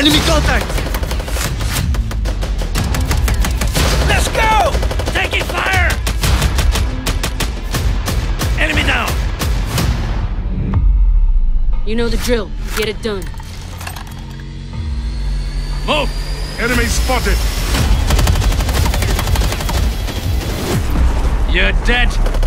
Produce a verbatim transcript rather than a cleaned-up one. Enemy contact! Let's go! Taking fire! Enemy down! You know the drill. Get it done. Move! Enemy spotted! You're dead!